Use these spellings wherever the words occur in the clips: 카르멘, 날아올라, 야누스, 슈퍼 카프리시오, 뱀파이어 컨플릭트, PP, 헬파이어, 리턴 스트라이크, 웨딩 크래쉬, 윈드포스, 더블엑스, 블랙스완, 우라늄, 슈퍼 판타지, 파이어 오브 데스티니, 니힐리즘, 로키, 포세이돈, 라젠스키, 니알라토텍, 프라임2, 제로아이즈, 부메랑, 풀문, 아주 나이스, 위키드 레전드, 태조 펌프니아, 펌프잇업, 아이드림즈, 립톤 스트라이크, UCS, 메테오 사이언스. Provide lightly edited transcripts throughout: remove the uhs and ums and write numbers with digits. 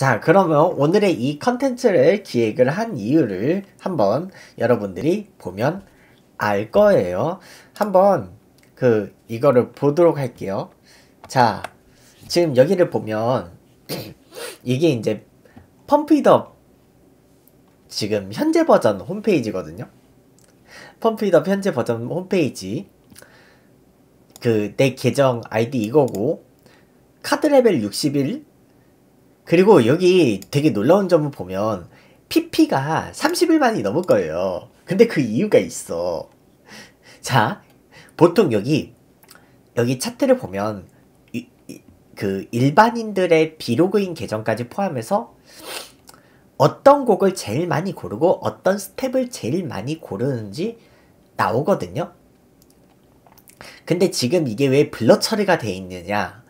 자, 그러면 오늘의 이 컨텐츠를 기획을 한 이유를 한번 여러분들이 보면 알 거예요. 한번 이거를 보도록 할게요. 자, 지금 여기를 보면 이게 이제 펌프잇업 지금 현재 버전 홈페이지거든요. 펌프잇업 현재 버전 홈페이지 내 계정 아이디 이거고, 카드 레벨 61. 그리고 여기 되게 놀라운 점을 보면 PP가 31만이 넘을 거예요. 근데 그 이유가 있어. 자, 보통 여기 차트를 보면 일반인들의 비로그인 계정까지 포함해서 어떤 곡을 제일 많이 고르고 어떤 스텝을 제일 많이 고르는지 나오거든요. 근데 지금 이게 왜 블러 처리가 돼 있느냐,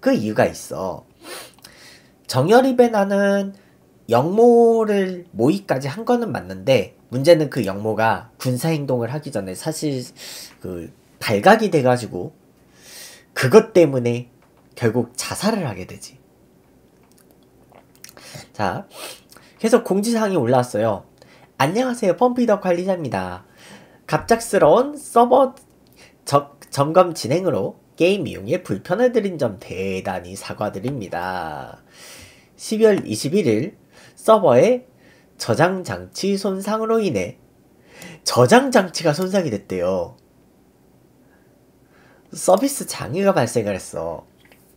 그 이유가 있어. 정열이베나는 영모를 모의까지 한 거는 맞는데, 문제는 그 영모가 군사행동을 하기 전에 사실 발각이 돼가지고 그것 때문에 결국 자살을 하게 되지. 자, 그래서 공지사항이 올라왔어요. 안녕하세요, 펌프잇업 관리자입니다. 갑작스러운 서버 점검 진행으로 게임 이용에 불편해드린 점 대단히 사과드립니다. 12월 21일 서버의 저장장치 손상으로 인해 저장장치가 손상이 됐대요. 서비스 장애가 발생을 했어.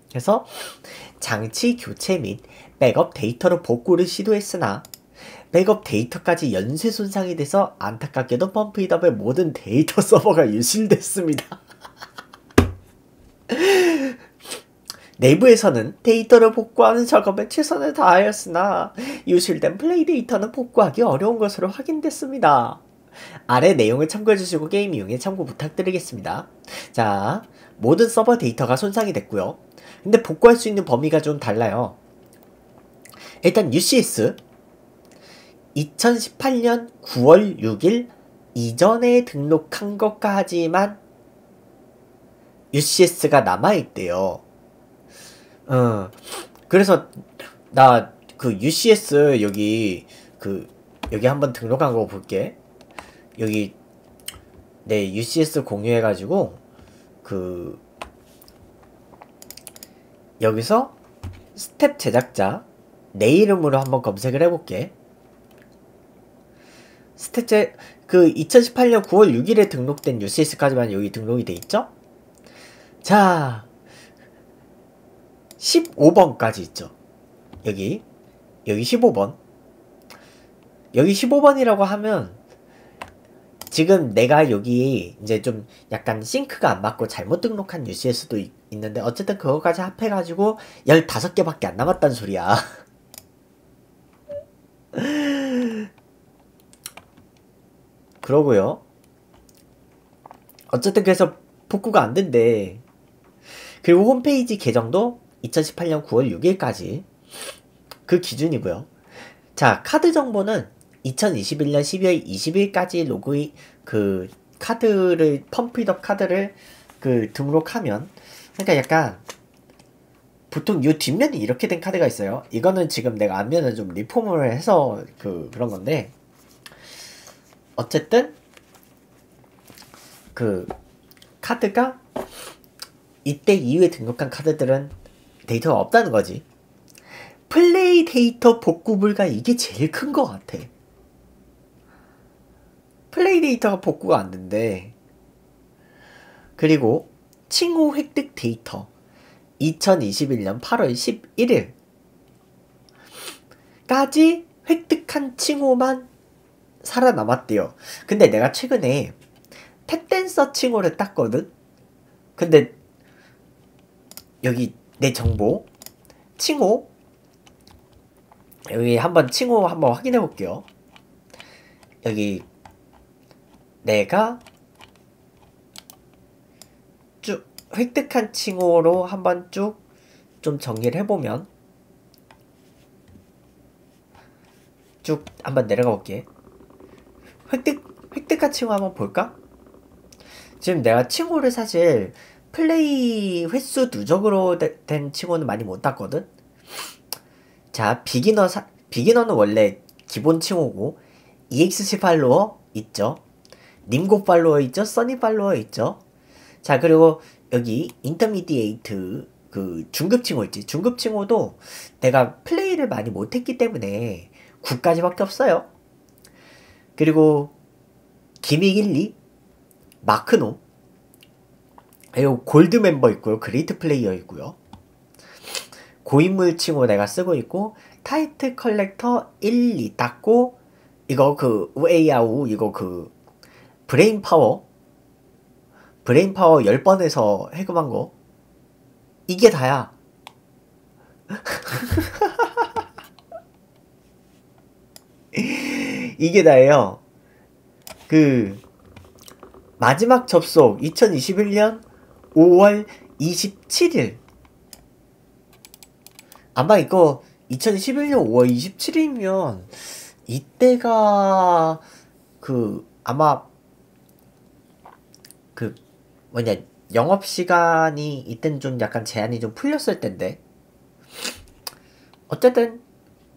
그래서 장치 교체 및 백업 데이터로 복구를 시도했으나 백업 데이터까지 연쇄 손상이 돼서 안타깝게도 펌프잇업의 모든 데이터 서버가 유실됐습니다. 내부에서는 데이터를 복구하는 작업에 최선을 다하였으나 유실된 플레이 데이터는 복구하기 어려운 것으로 확인됐습니다. 아래 내용을 참고해주시고 게임 이용에 참고 부탁드리겠습니다. 자, 모든 서버 데이터가 손상이 됐고요. 근데 복구할 수 있는 범위가 좀 달라요. 일단 UCS 2018년 9월 6일 이전에 등록한 것까지만 UCS가 남아있대요. 그래서 나 UCS 여기 한번 등록한 거 볼게. 여기 내 UCS 공유해가지고 여기서 스텝 제작자 내 이름으로 한번 검색을 해볼게. 스텝 2018년 9월 6일에 등록된 UCS까지만 여기 등록이 돼 있죠? 자, 15번까지 있죠. 여기 15번. 여기 15번이라고 하면 지금 내가 여기 이제 좀 약간 싱크가 안 맞고 잘못 등록한 UCS도 있는데, 어쨌든 그거까지 합해가지고 15개밖에 안 남았단 소리야. 그러고요. 어쨌든 그래서 복구가 안 된대. 그리고 홈페이지 계정도 2018년 9월 6일까지 그 기준이고요. 자, 카드 정보는 2021년 12월 20일까지 로그인 카드를 펌프잇업 카드를 등록하면, 그러니까 약간 보통 이 뒷면이 이렇게 된 카드가 있어요. 이거는 지금 내가 앞면을 좀 리폼을 해서 그런 건데, 어쨌든 카드가 이때 이후에 등록한 카드들은 데이터가 없다는 거지. 플레이 데이터 복구 불가, 이게 제일 큰 것 같아. 플레이 데이터가 복구가 안 된대. 그리고 칭호 획득 데이터 2021년 8월 11일까지 획득한 칭호만 살아남았대요. 근데 내가 최근에 탭댄서 칭호를 땄거든? 근데 여기 내 정보 칭호, 여기 한번 칭호 한번 확인해 볼게요. 여기 내가 쭉 획득한 칭호로 한번 쭉 좀 정리를 해보면, 쭉 한번 내려가 볼게. 획득한 칭호 한번 볼까? 지금 내가 칭호를 사실 플레이 횟수 누적으로 된 칭호는 많이 못 땄거든? 자, 비기너는 원래 기본 칭호고, EXC 팔로워 있죠. 님고 팔로워 있죠. 써니 팔로워 있죠. 자, 그리고 여기 인터미디에이트, 그 중급 칭호 있지. 중급 칭호도 내가 플레이를 많이 못했기 때문에 9까지밖에 없어요. 그리고 기믹 1, 2, 마크노, 그리고 골드 멤버 있고요. 그레이트 플레이어 있고요. 고인물 칭호 내가 쓰고 있고, 타이틀 컬렉터 1, 2 땄고, 이거 그 우에이아우 이거 그 브레인 파워 10번에서 해금한 거, 이게 다야. 이게 다예요. 그 마지막 접속 2021년 5월 27일 아마 이거 2011년 5월 27일이면 이때가 그 아마 그 뭐냐 영업시간이 이땐 좀 약간 제한이 좀 풀렸을 텐데, 어쨌든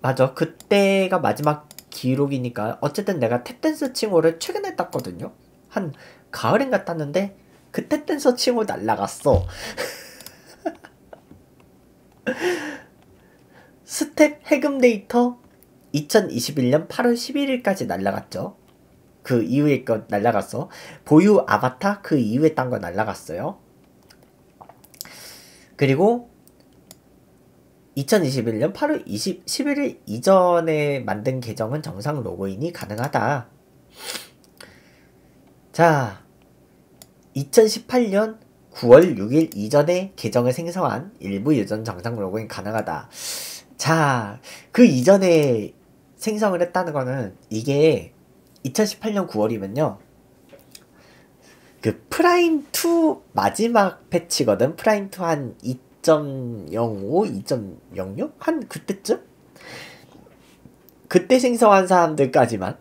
맞아, 그때가 마지막 기록이니까. 어쨌든 내가 탭댄서 칭호를 최근에 땄거든요. 한 가을엔가 땄는데 그 탭댄서 칭호 날라갔어. 스텝 해금 데이터 2021년 8월 11일까지 날라갔죠. 그 이후에 거 날라갔어. 보유 아바타 그 이후에 딴 거 날라갔어요. 그리고 2021년 8월 11일 이전에 만든 계정은 정상 로그인이 가능하다. 자, 2018년 9월 6일 이전에 계정을 생성한 일부 유전 정상 로그인 가능하다. 자, 그 이전에 생성을 했다는 거는 이게 2018년 9월이면요 그 프라임2 마지막 패치거든. 프라임2 한 2.05, 2.06? 한 그때쯤? 그때 생성한 사람들까지만,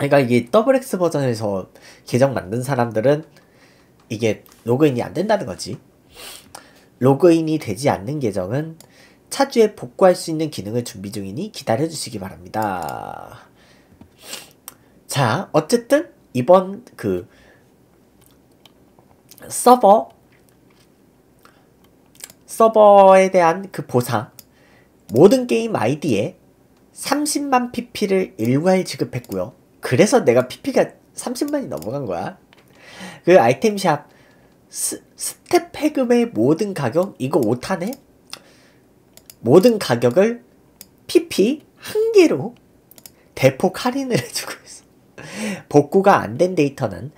그러니까 이게 더블엑스 버전에서 계정 만든 사람들은 이게 로그인이 안 된다는 거지. 로그인이 되지 않는 계정은 차주에 복구할 수 있는 기능을 준비 중이니 기다려주시기 바랍니다. 자, 어쨌든 이번 그 서버에 대한 그 보상, 모든 게임 아이디에 30만 pp를 일괄 지급했고요. 그래서 내가 pp가 30만이 넘어간 거야. 그 아이템샵 스텝 해금의 모든 가격, 이거 5탄에 모든 가격을 pp 한 개로 대폭 할인을 해주고 있어. 복구가 안 된 데이터는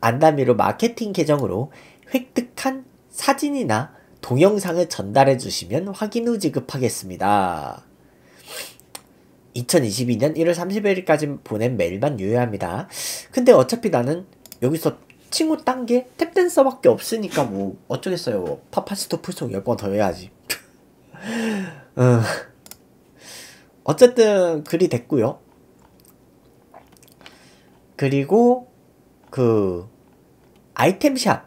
안다미로 마케팅 계정으로 획득한 사진이나 동영상을 전달해 주시면 확인 후 지급하겠습니다. 2022년 1월 31일까지 보낸 메일만 유효합니다. 근데 어차피 나는 여기서 친구 딴 게 탭댄서밖에 없으니까 뭐 어쩌겠어요. 파파스토 풀송 10번 더 해야지. 어쨌든 글이 됐고요. 그리고 그 아이템샵,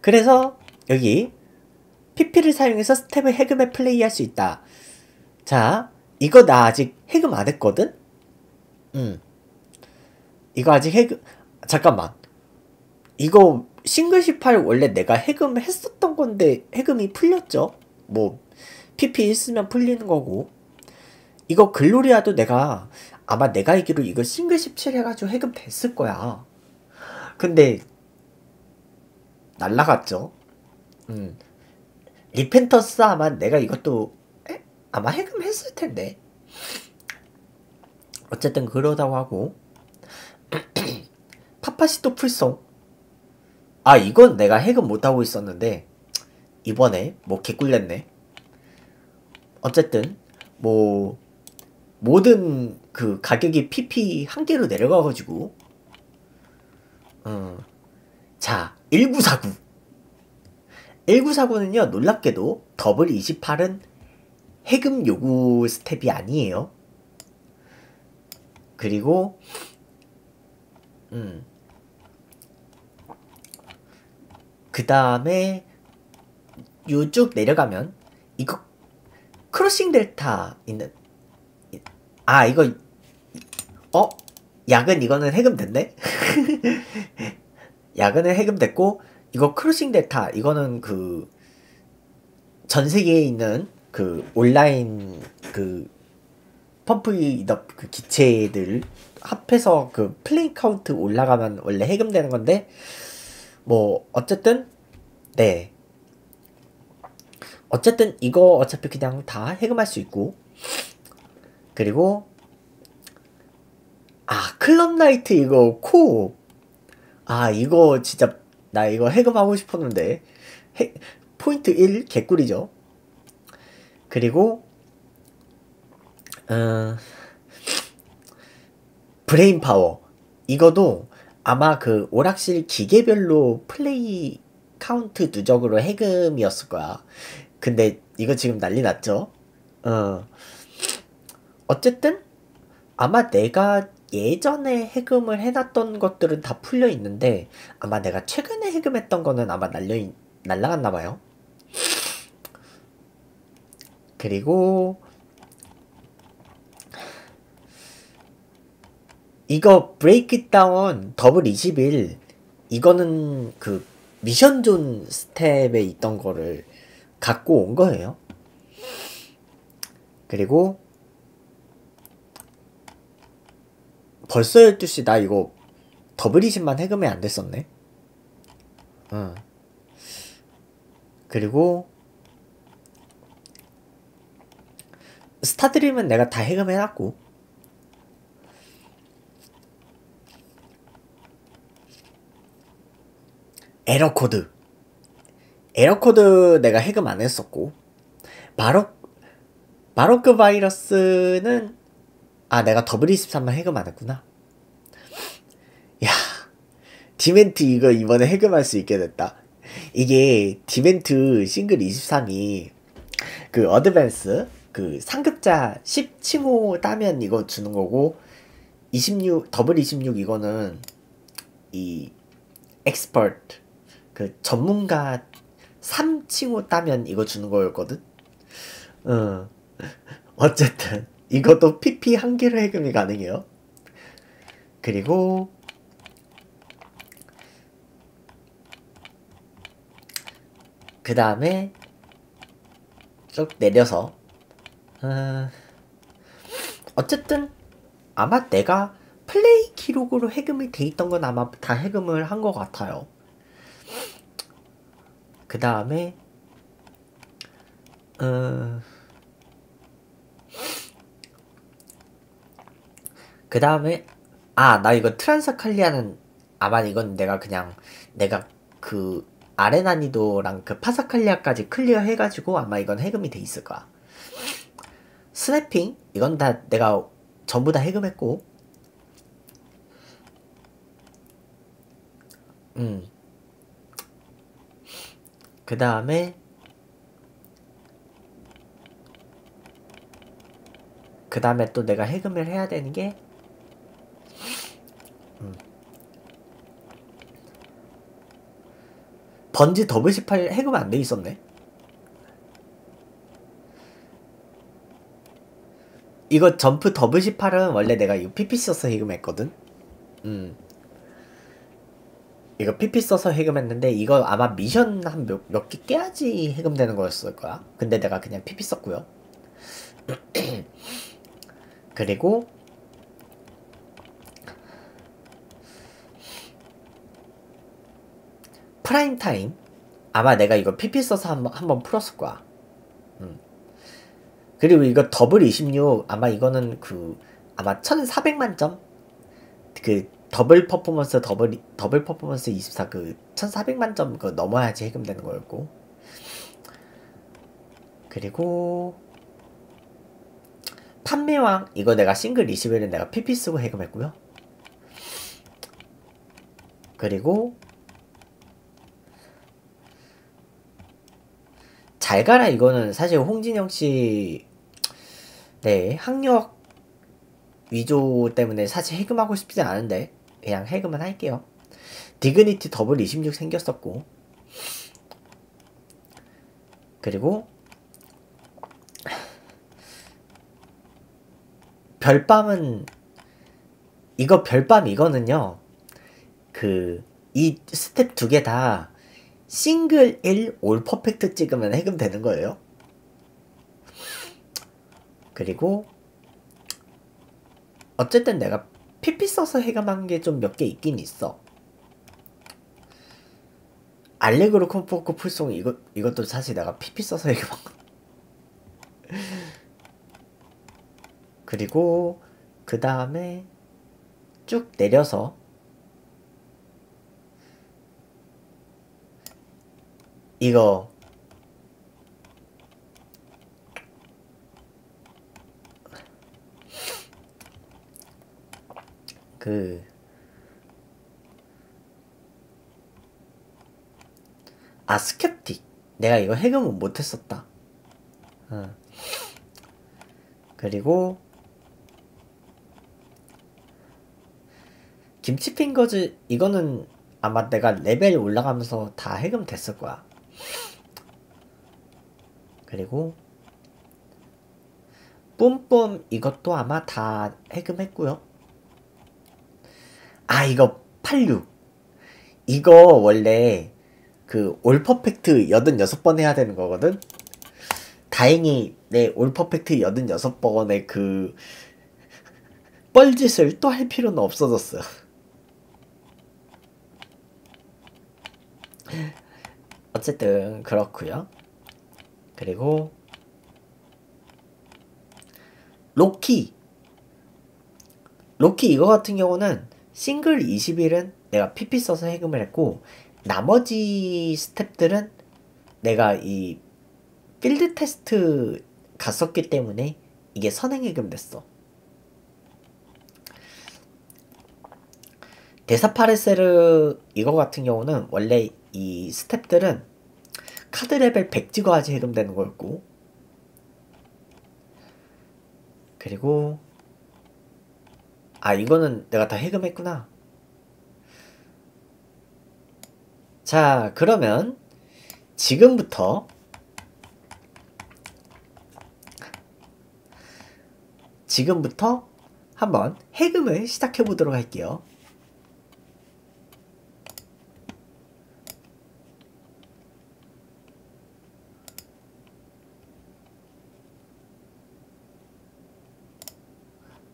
그래서 여기 PP를 사용해서 스텝을 해금해 플레이할 수 있다. 자, 이거 나 아직 해금 안 했거든? 이거 아직 해금... 잠깐만, 이거 싱글 18 원래 내가 해금했었던 건데 해금이 풀렸죠? 뭐 PP 있으면 풀리는 거고, 이거 글로리아도 내가 아마 내가 알기로 이거 싱글 17 해가지고 해금 됐을 거야. 근데 날라갔죠. 리펜터스 아마 내가 이것도 아마 해금했을 텐데 어쨌든 그러다고 하고. 파파시토 풀송, 아 이건 내가 해금 못하고 있었는데 이번에 뭐 개꿀렸네. 어쨌든 뭐 모든 그 가격이 PP 한 개로 내려가가지고. 자, 1949는요 놀랍게도 더블 28은 해금 요구 스텝이 아니에요. 그리고 그 다음에 쭉 내려가면 이거 크로싱 델타 있는 아 이거 어? 약은 이거는 해금됐네? 약은 해금됐고 이거 크로싱 델타 이거는 그 전세계에 있는 그 온라인 그 펌프잇업 그 기체들 합해서 그 플레이 카운트 올라가면 원래 해금되는 건데 뭐 어쨌든 네 어쨌든 이거 어차피 그냥 다 해금할 수 있고 그리고 아 클럽나이트 이거 코옵 아 이거 진짜 나 이거 해금하고 싶었는데 포인트 1 개꿀이죠. 그리고 브레인파워 이거도 아마 그 오락실 기계별로 플레이 카운트 누적으로 해금이었을 거야. 근데 이거 지금 난리 났죠? 어쨌든 아마 내가 예전에 해금을 해놨던 것들은 다 풀려있는데 아마 내가 최근에 해금했던 거는 아마 날라갔나봐요. 그리고 이거 브레이크다운 더블 21 이거는 그 미션존 스텝에 있던 거를 갖고 온 거예요. 그리고 벌써 12시 나 이거 더블 20만 해금이 안 됐었네. 그리고 스타드림은 내가 다 해금해놨고 에러코드 내가 해금 안 했었고 마로크 바이러스는 아 내가 더블 23만 해금 안 했구나. 야 디멘트 이거 이번에 해금할 수 있게 됐다. 이게 디멘트 싱글 23이 그 어드밴스 그 상급자 10칭호 따면 이거 주는 거고 26 더블 26 이거는 이 엑스퍼트 그 전문가 3칭호 따면 이거 주는 거였거든. 어쨌든 이것도 PP 한 개로 해금이 가능해요. 그리고 그 다음에 쭉 내려서 어쨌든 아마 내가 플레이 기록으로 해금이 돼 있던 건 아마 다 해금을 한 것 같아요. 그 다음에 그 다음에 아 나 이거 트란사칼리아는 아마 이건 내가 그냥 내가 그 아레나니도랑 그 파사칼리아까지 클리어 해가지고 아마 이건 해금이 돼 있을 거야. 스냅핑 이건 다 내가 전부 다 해금했고 그 다음에 또 내가 해금을 해야 되는 게 번지 더블 18 해금 안 돼 있었네. 이거 점프 더블 18은 원래 내가 이거 PP 써서 해금했거든. 이거 PP 써서 해금했는데 이거 아마 미션 한 몇 개 깨야지 해금되는 거였을 거야. 근데 내가 그냥 PP 썼고요. 그리고 프라임 타임 아마 내가 이거 PP 써서 한번 풀었을 거야. 그리고 이거 더블 26 아마 이거는 그 아마 1400만 점? 그 더블 퍼포먼스 24 그 1400만 점 그 넘어야지 해금되는 거였고. 그리고 판매왕 이거 내가 싱글 21은 내가 PP 쓰고 해금했고요. 그리고 잘 가라 이거는 사실 홍진영씨 네 학력 위조 때문에 사실 해금하고 싶진 않은데 그냥 해금은 할게요. 디그니티 더블 26 생겼었고 그리고 별밤은 이거 별밤 이거는요, 그 이 스텝 두 개 다 싱글 1 올 퍼펙트 찍으면 해금 되는 거예요. 그리고 어쨌든 내가 PP 써서 해감한 게 좀 몇 개 있긴 있어. 알렉으로 콤포코 풀송 이것도 사실 내가 PP 써서 해감한 거. 그리고 그 다음에 쭉 내려서 이거 아 스캡틱 내가 이거 해금은 못했었다. 그리고 김치 핑거즈 이거는 아마 내가 레벨 올라가면서 다 해금 됐을 거야. 그리고 뿜뿜 이것도 아마 다 해금했고요. 아 이거 86 이거 원래 그 올퍼펙트 86번 해야 되는 거거든. 다행히 내 올퍼펙트 86번의 그 뻘짓을 또 할 필요는 없어졌어. 어쨌든 그렇구요. 그리고 로키 이거 같은 경우는 싱글 20일은 내가 PP 써서 해금을 했고, 나머지 스텝들은 내가 이 필드 테스트 갔었기 때문에 이게 선행 해금 됐어. 데사파레세르 이거 같은 경우는 원래 이 스텝들은 카드 레벨 100 찍어야지 해금되는 거였고, 그리고 아 이거는 내가 다 해금했구나. 자 그러면 지금부터 한번 해금을 시작해 보도록 할게요.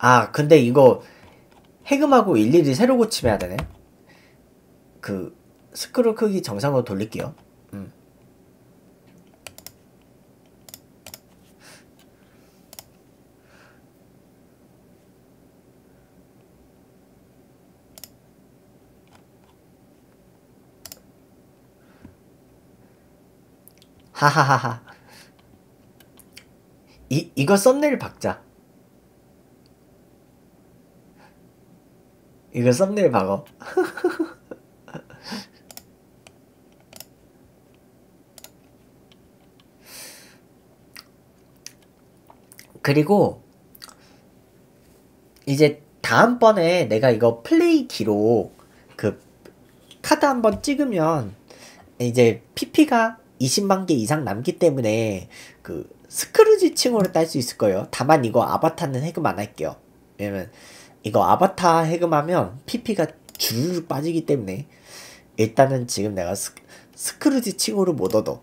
아 근데 이거 해금하고 일일이 새로 고침해야 되네. 그 스크롤 크기 정상으로 돌릴게요. 하하하하. 이거 썸네일 박자. 이거 썸네일 박어. 그리고 이제 다음번에 내가 이거 플레이 기록 그 카드 한번 찍으면 이제 PP가 20만 개 이상 남기 때문에 그 스크루지 칭호를 딸 수 있을 거예요. 다만 이거 아바타는 해금 안 할게요. 왜냐면 이거 아바타 해금하면 PP가 줄줄 빠지기 때문에 일단은 지금 내가 스크루지 칭호를 못 얻어.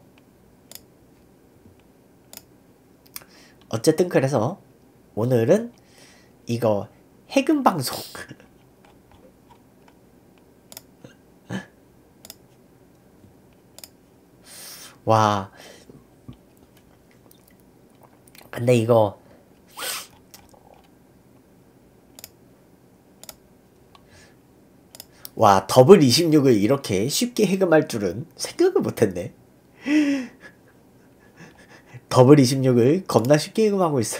어쨌든 그래서 오늘은 이거 해금 방송. 와 근데 이거 와 더블 26을 이렇게 쉽게 해금할 줄은 생각을 못했네. 더블 26을 겁나 쉽게 해금하고 있어.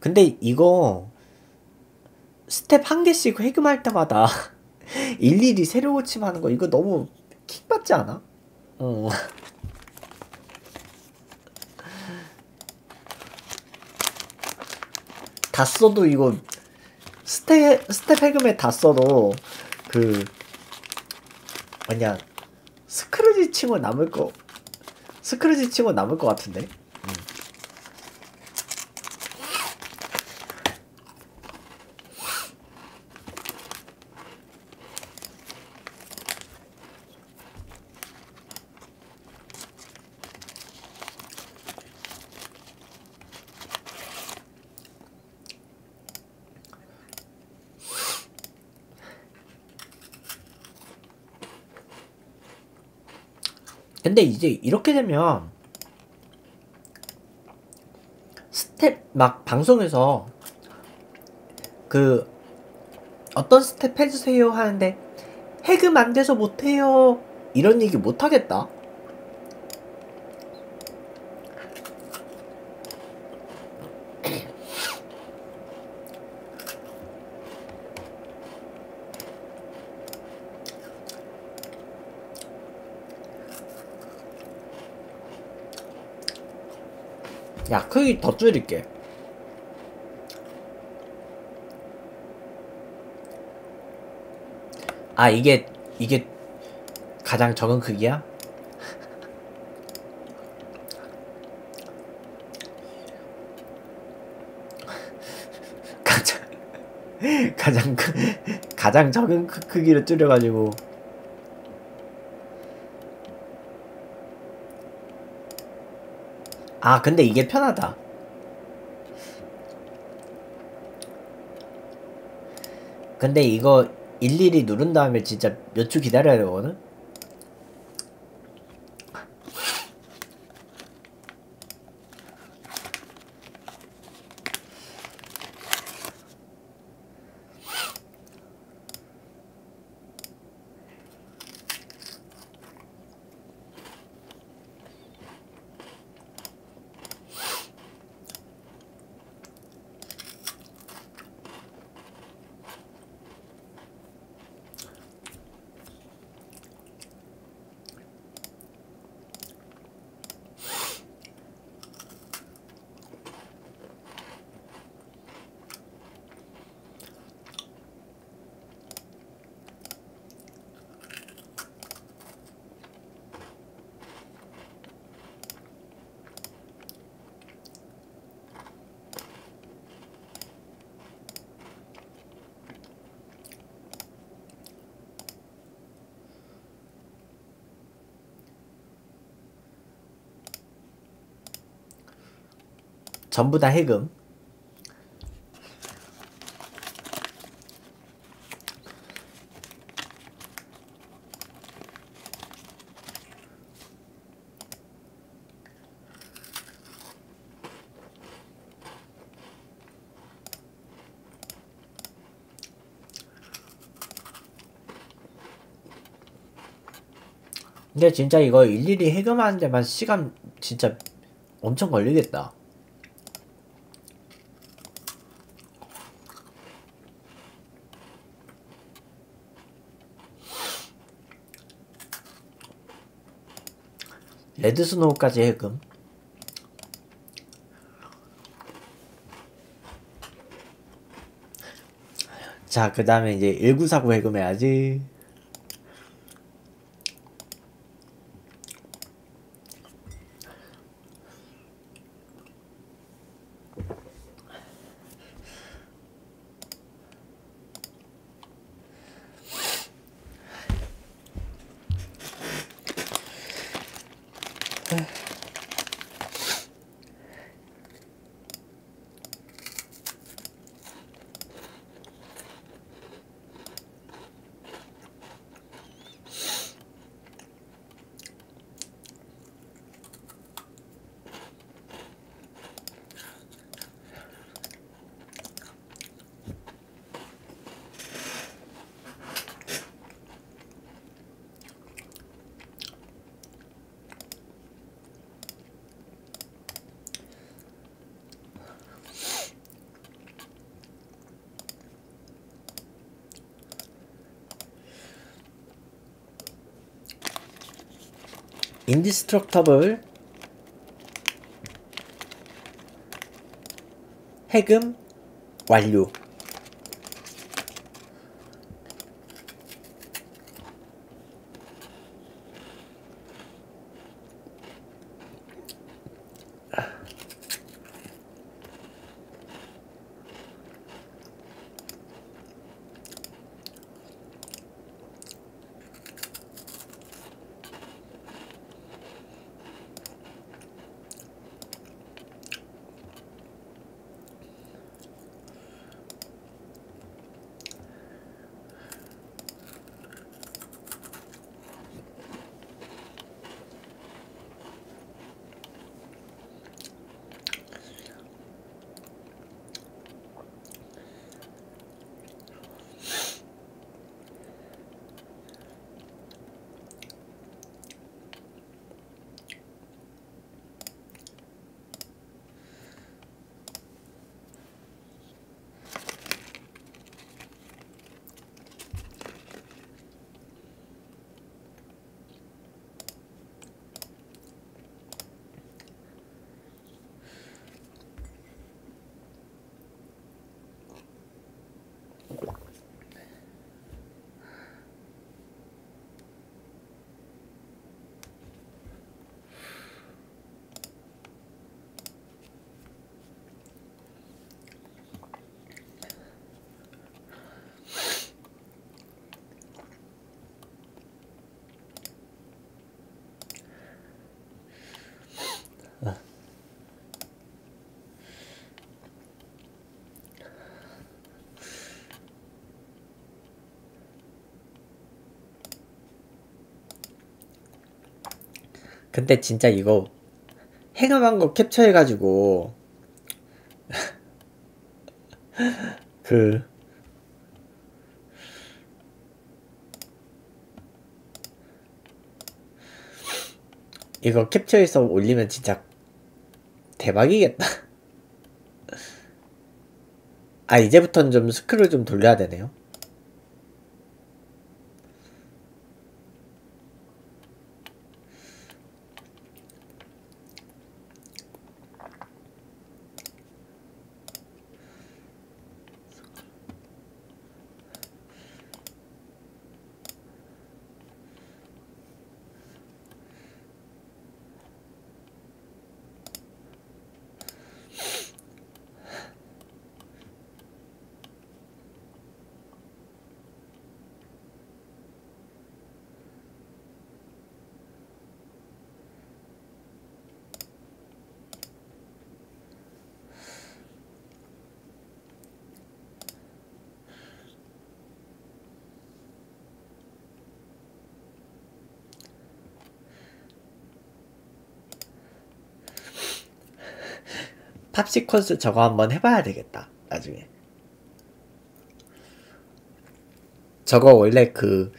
근데 이거 스텝 한 개씩 해금할 때마다 일일이 새로 고침하는 거 이거 너무 킥받지 않아? 다 써도 이거 스텝 해금에 다 써도 그 뭐냐 스크루지 치고 남을 거 같은데. 근데 이제 이렇게 되면 스텝 막 방송에서 그 어떤 스텝 해주세요 하는데 해금 안 돼서 못해요 이런 얘기 못하겠다. 야, 크기 더 줄일게. 아, 이게 가장 적은 크기야? 가장 적은 크기를 줄여가지고. 아, 근데 이게 편하다. 근데 이거 일일이 누른 다음에 진짜 몇 초 기다려야 되거든? 전부 다 해금. 근데 진짜 이거 일일이 해금하는 데만 시간 진짜 엄청 걸리겠다. 레드스노우까지 해금. 자, 그 다음에 이제 1949 해금해야지. 인디스트럭터블 해금 완료. 근데 진짜 이거 행함한 거 캡처해가지고 그 이거 캡처해서 올리면 진짜 대박이겠다. 아, 이제부터는 좀 스크롤 좀 돌려야 되네요. 탑시퀀스 저거 한번 해봐야 되겠다. 나중에 저거 원래 그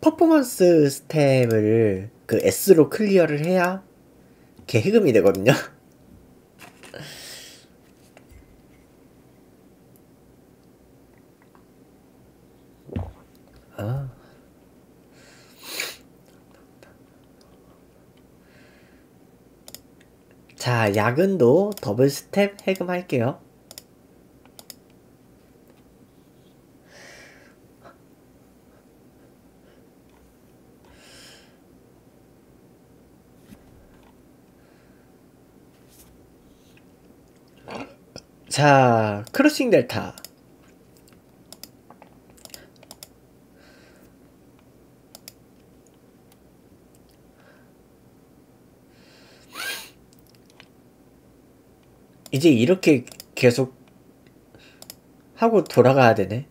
퍼포먼스 스템을 그 S로 클리어를 해야 걔 해금이 되거든요. 자, 야근도 더블 스텝 해금할게요. 자, 크로싱 델타. 이제 이렇게 계속 하고 돌아가야 되네.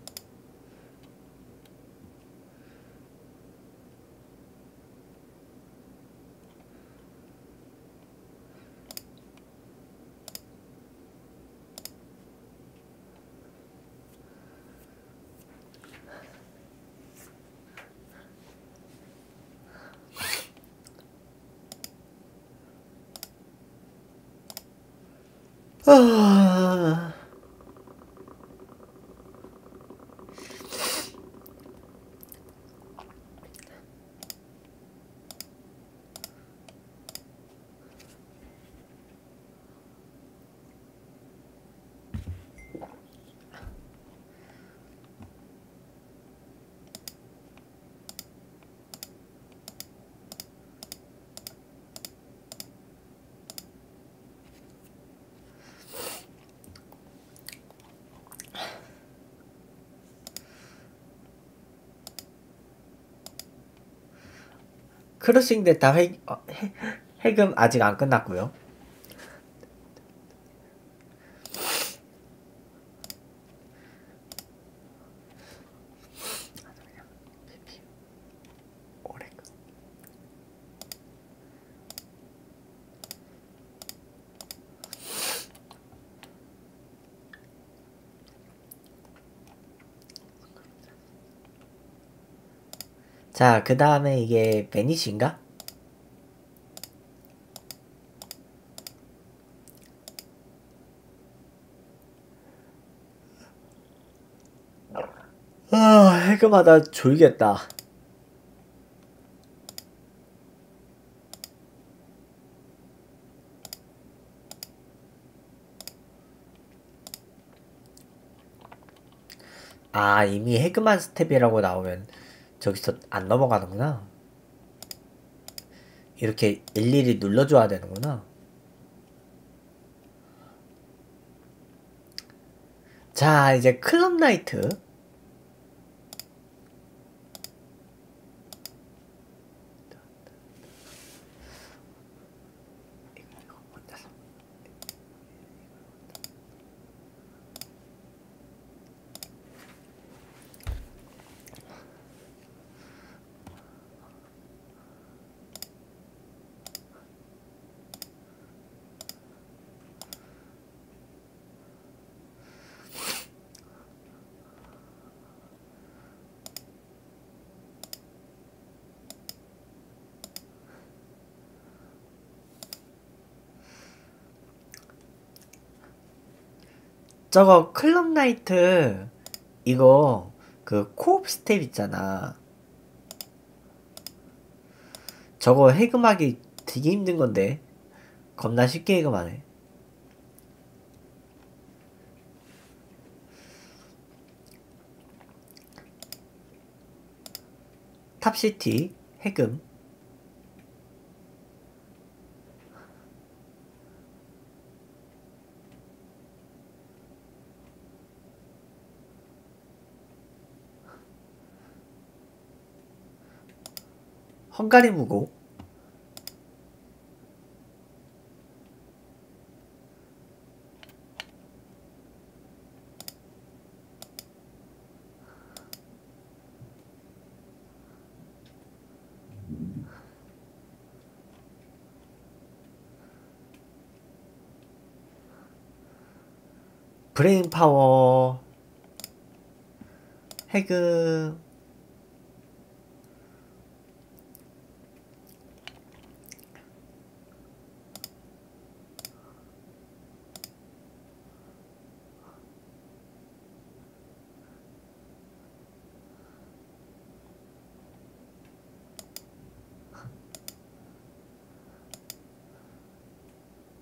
크로싱 델타 해금 아직 안 끝났고요. 자, 그 다음에 이게 베니쉬인가? 아, 해금하다 졸겠다. 아, 이미 해금한 스텝이라고 나오면 저기서 안 넘어가는구나. 이렇게 일일이 눌러줘야 되는구나. 자, 이제 클럽 나이트. 저거 클럽나이트 이거 그 코옵 스텝 있잖아. 저거 해금하기 되게 힘든 건데 겁나 쉽게 해금하네. 탑시티 해금. 헝가리 무고. 브레인 파워 해금.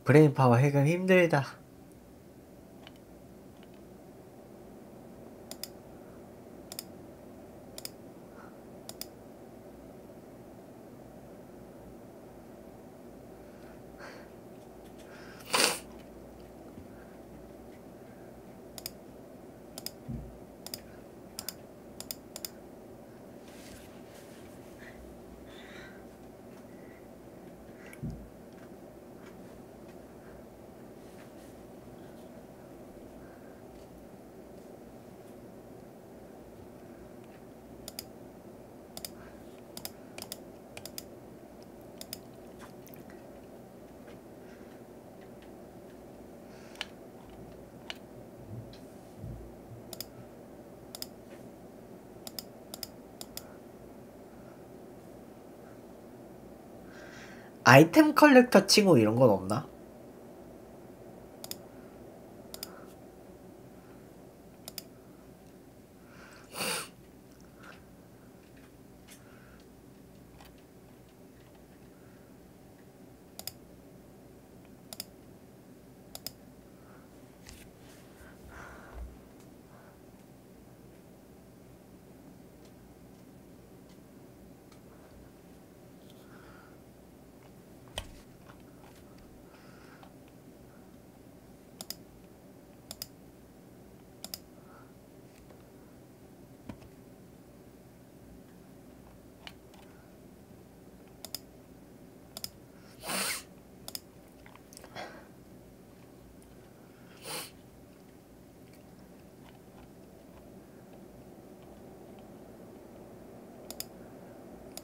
브레인 파워 해금 힘들다. 아이템 컬렉터 친구 이런 건 없나?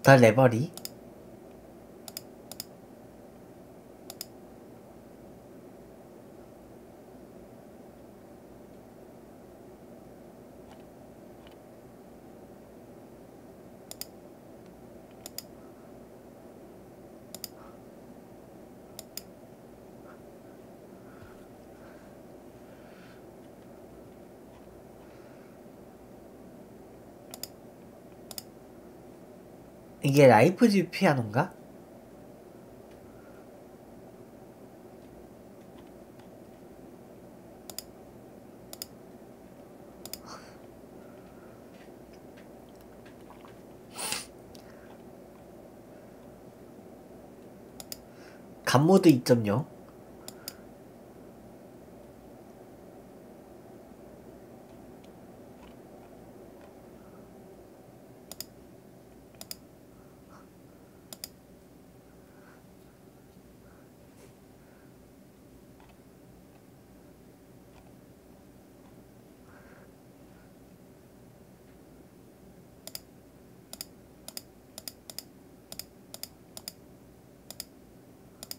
다 레버리? 이게 라이프즈 피아노인가? 감모드 2.0?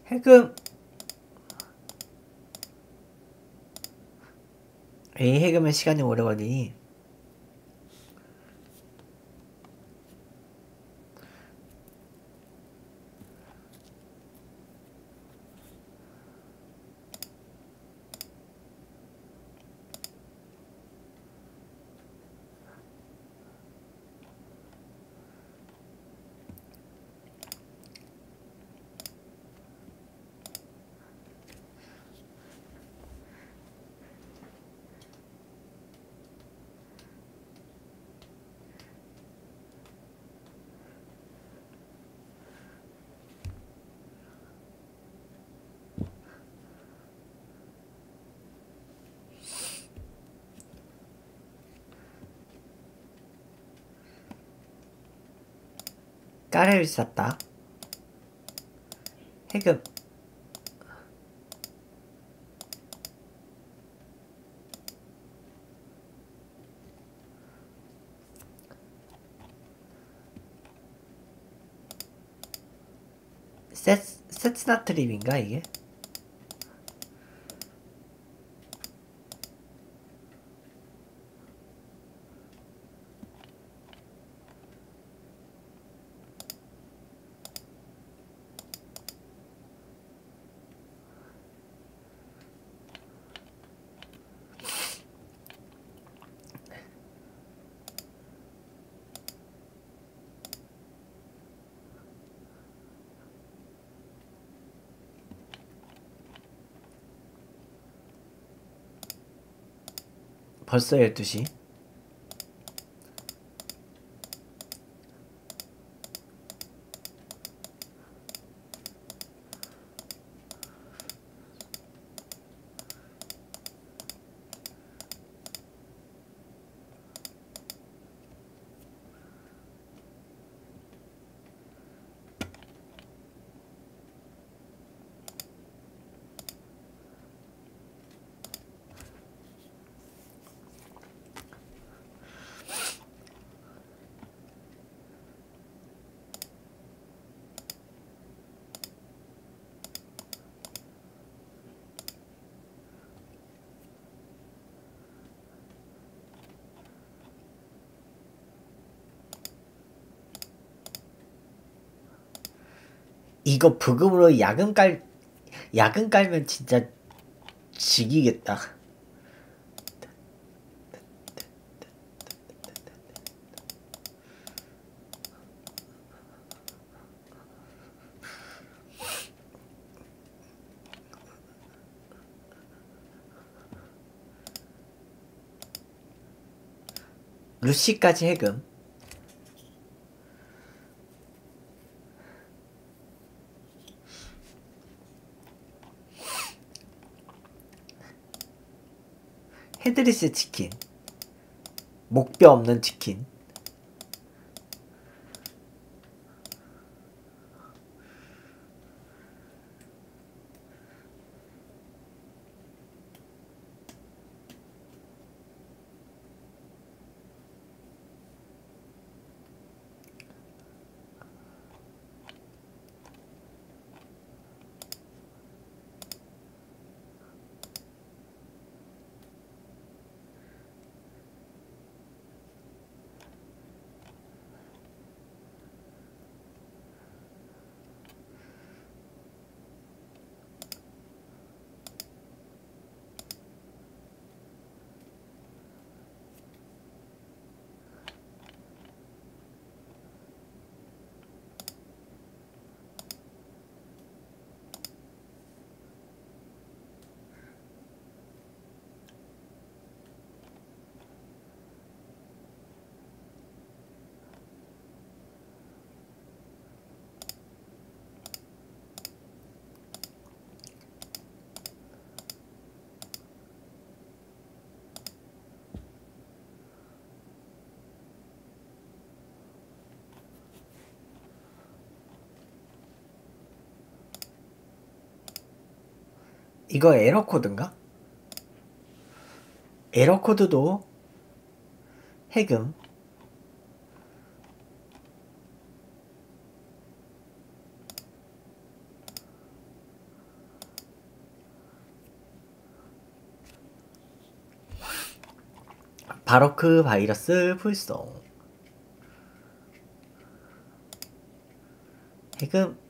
해금. 에이, 해금은 시간이 오래 걸리니. 까레를 쐈다. 해급. 세츠나트립인가 이게? 벌써 12시. 이거 부금으로 야근 깔면 진짜 지기겠다. 루시까지 해금. 헤드리스 치킨, 목뼈 없는 치킨. 이거 에러코드인가? 에러코드도 해금. 바로크 바이러스 풀송 해금.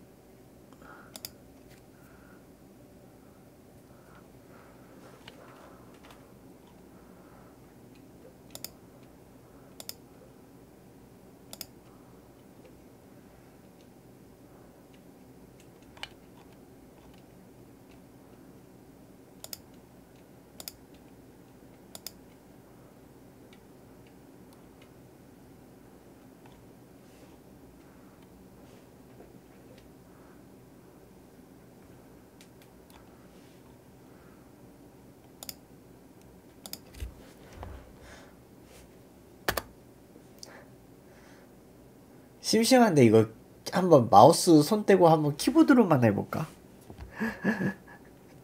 심심한데 이거 한번 마우스 손 떼고 한번 키보드로만 해볼까?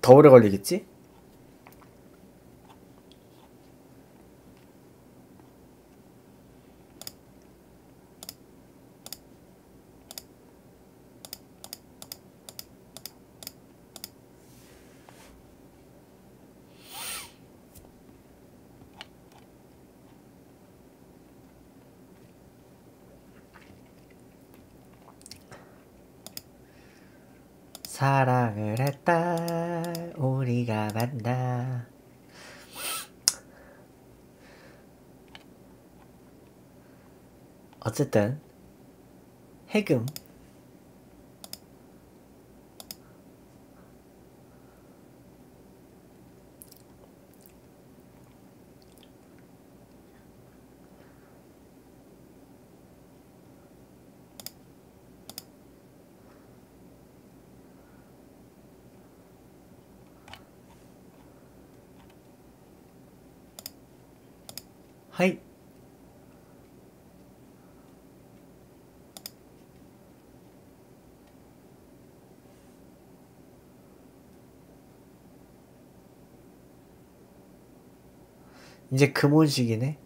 더 오래 걸리겠지? 사랑을 했다 우리가 만나. 어쨌든 해금 하이. 이제 금혼식이네.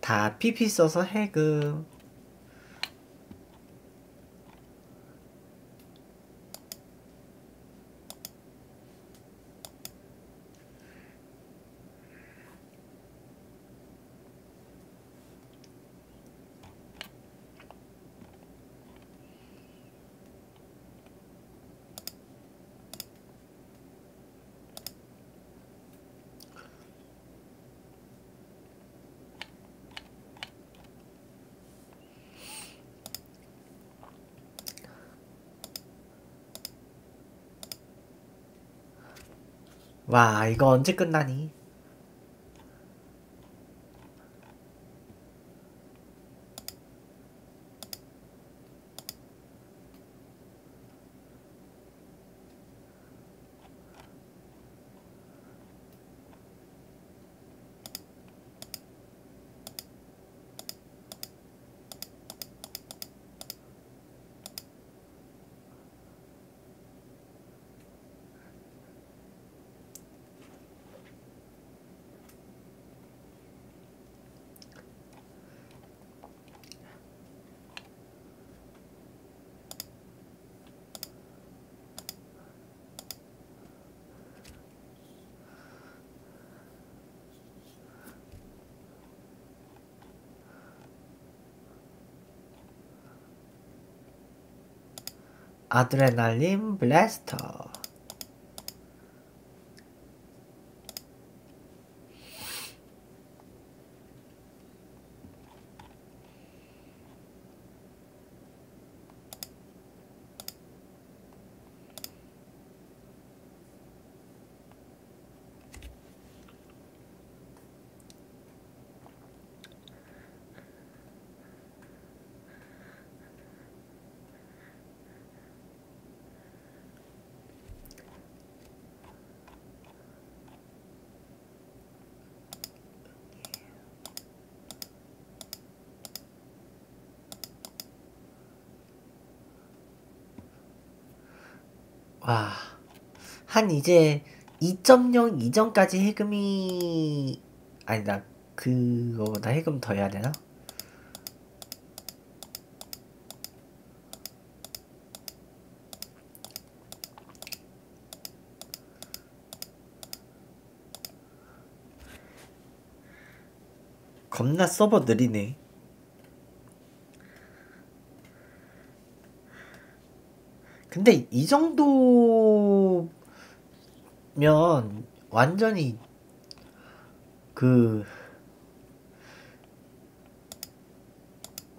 다 PP 써서 해금. 와, 이거 언제 끝나니? 아드레날린 블래스터. 와, 한 이제 2.0 이전까지 해금이 아니다. 그거보다 해금 더 해야 되나? 겁나 서버 느리네. 근데 이 정도면 완전히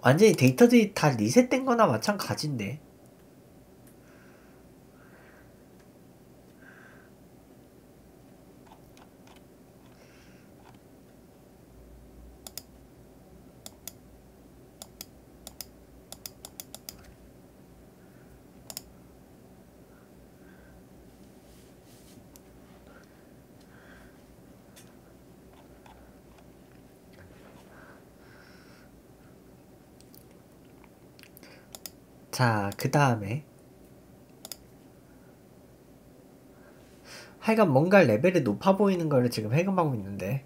완전히 데이터들이 다 리셋된 거나 마찬가지인데. 자, 그 다음에 하여간 뭔가 레벨이 높아 보이는 거를 지금 해금하고 있는데,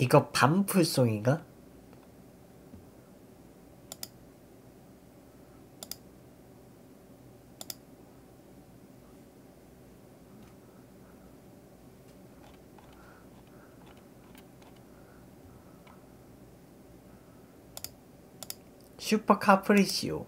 이거 반풀송인가? 슈퍼 카프리시오.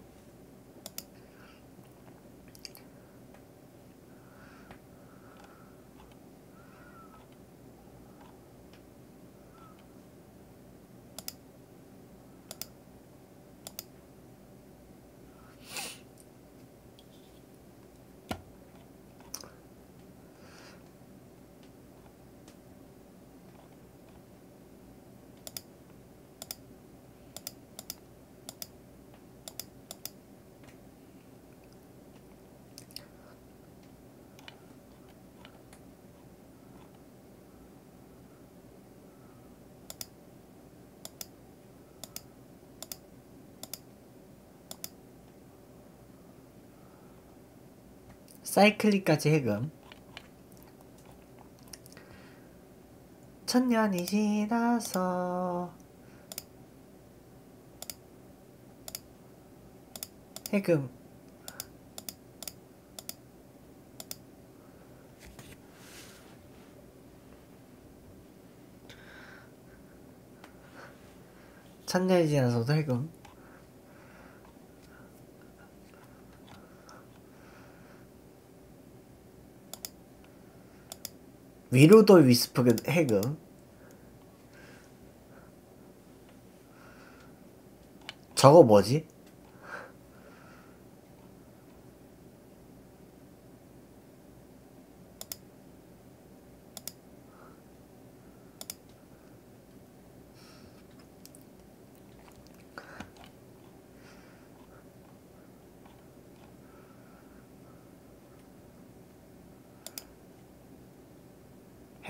사이클릭까지 해금. 천년이 지나서 해금. 천년이 지나서도 해금. 위로도 위스프 해금. 저거 뭐지?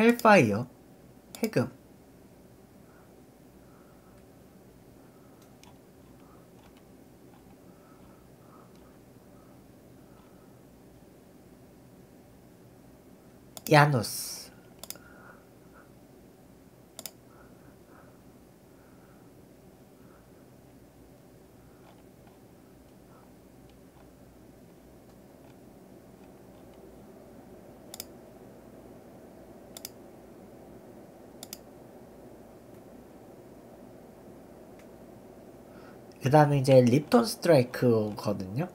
헬파이어 해금. 야누스. 그 다음에 이제 립톤 스트라이크 거든요.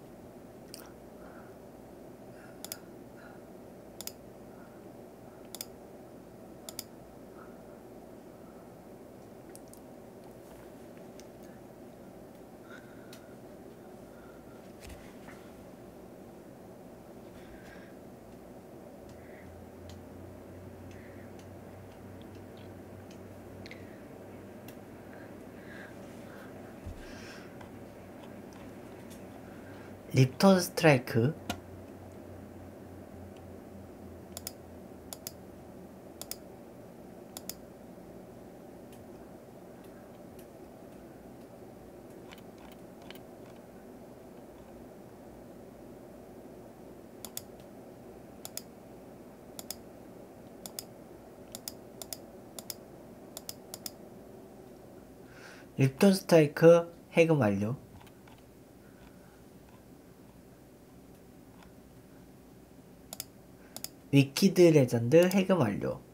리턴 스트라이크. 립톤 스트라이크 해금 완료. 위키드 레전드 해금 완료.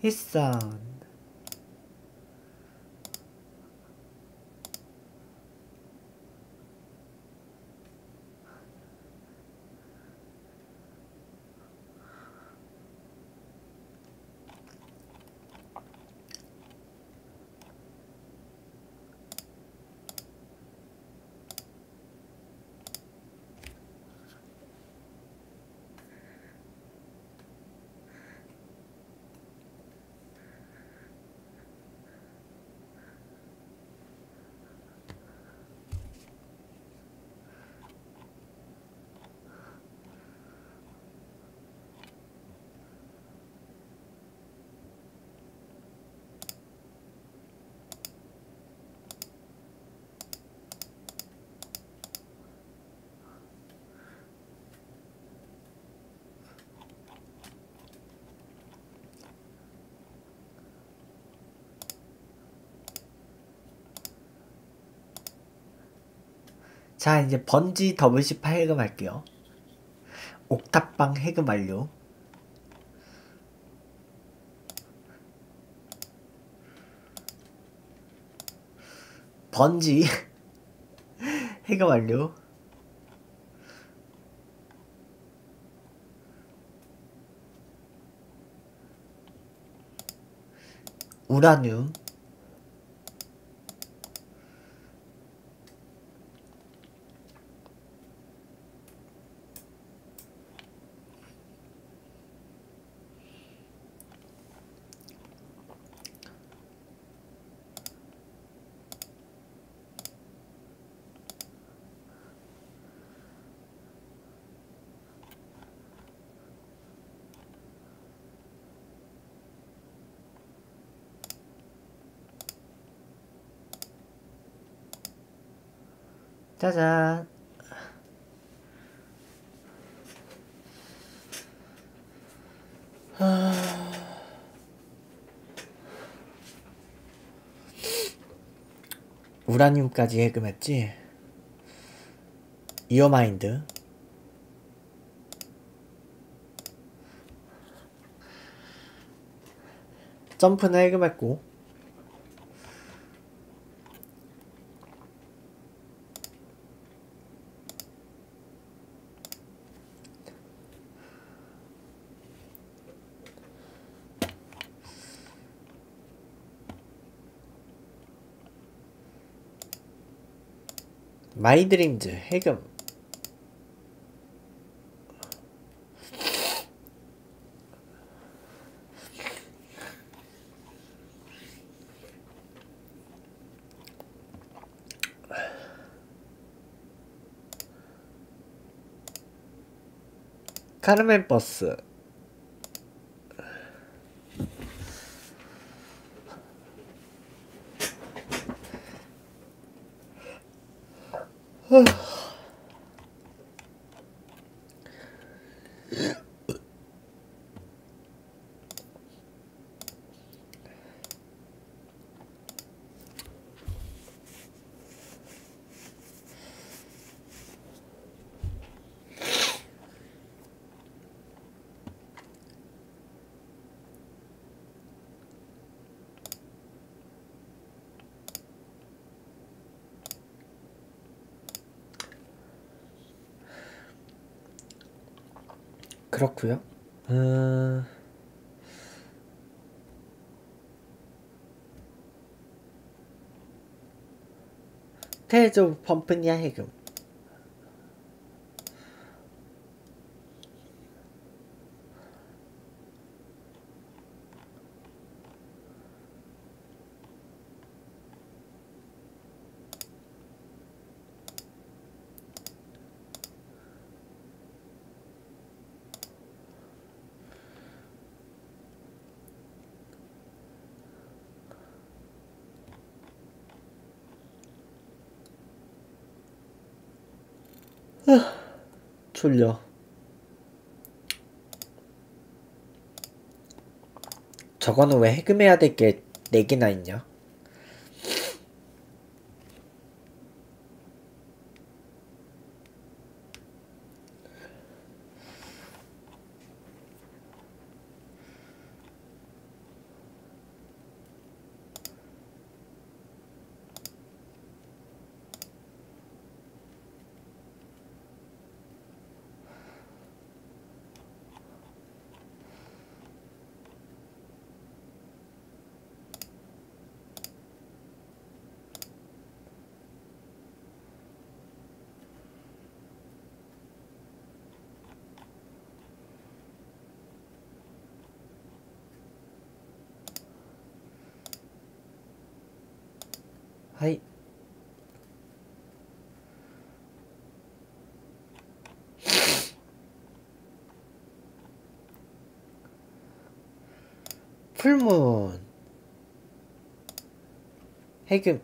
일상 자, 이제 번지 더블시파 해금 할게요. 옥탑방 해금 완료. 번지 해금 완료. 우라늄 짜잔. 우라늄까지 해금했지. 이어마인드 점프는 해금했고, 아이드림즈 해금. 카르멘 버스 그렇구요. 태조 펌프니아 해금. 졸려. 저거는 왜 해금해야 될 게 4개나 있냐? 하이. 풀문 해금.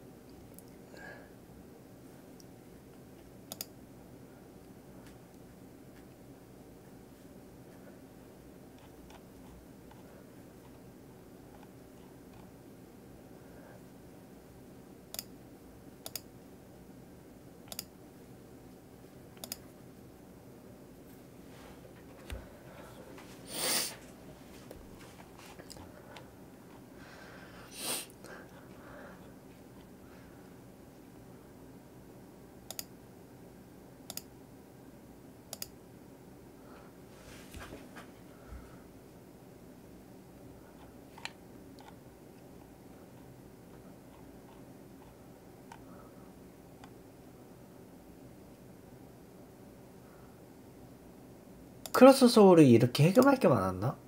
크로스 소울이 이렇게 해금할 게 많았나?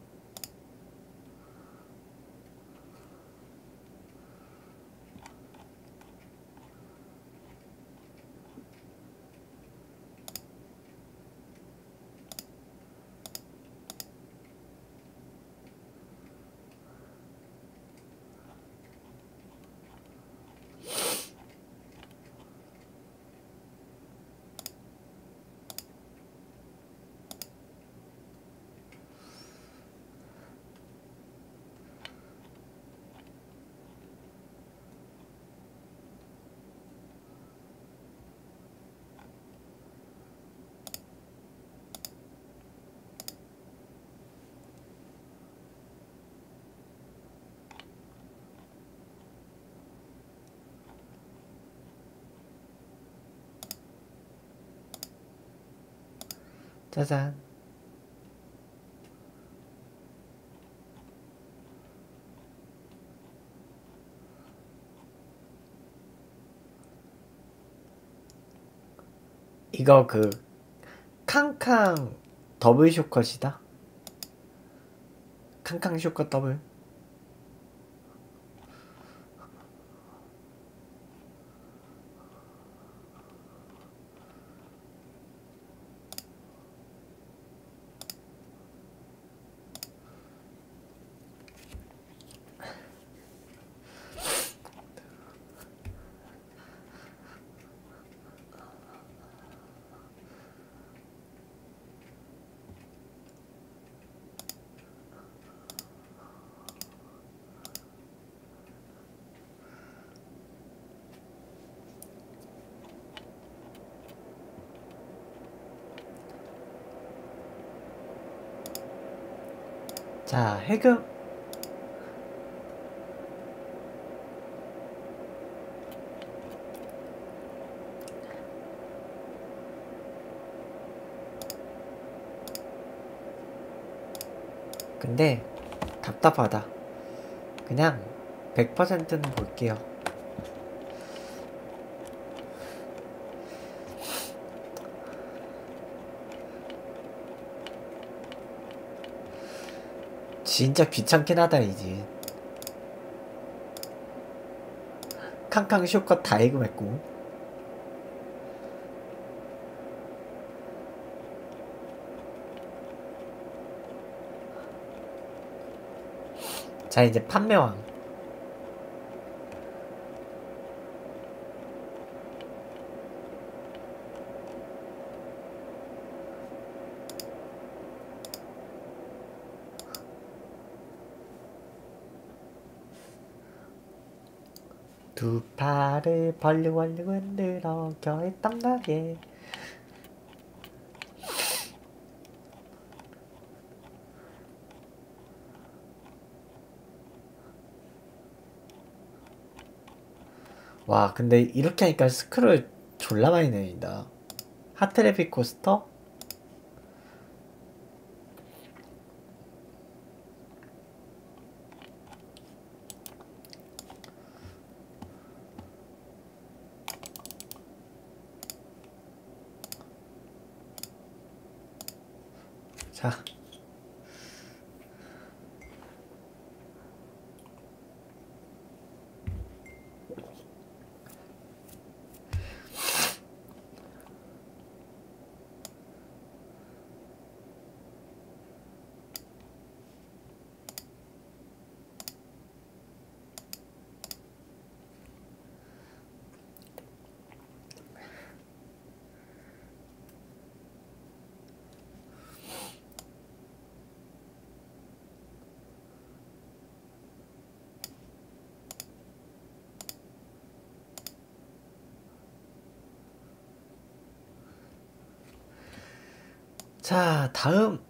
짜잔. 이거 그 캉캉 더블 쇼컷이다. 캉캉 쇼컷 더블. 자, 해금. 근데 답답하다. 그냥 100%는 볼게요. 진짜 귀찮긴 하다. 이제 캉캉 쇼컷 다 해금했고, 자 이제 판매왕. 두 팔을 벌리고 벌리고 흔들어 겨울 땀나게. 와, 근데 이렇게 하니까 스크롤 졸라 많이 내린다. 핫트래픽 코스터? 자, 자, 다음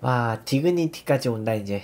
와, 디그니티까지 온다 이제.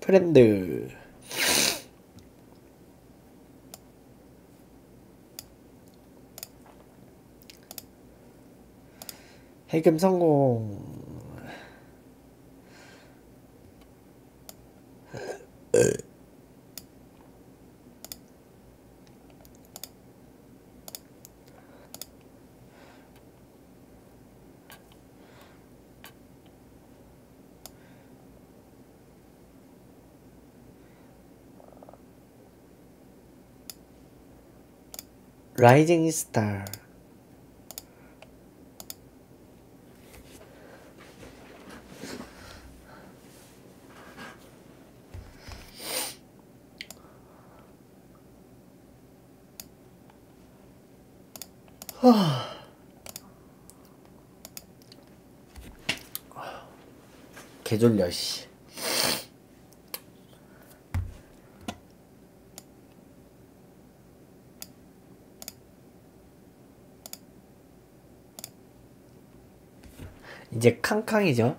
트렌드 해금 성공. 라이징 스타. 개졸려 씨. 이제 캉캉이죠.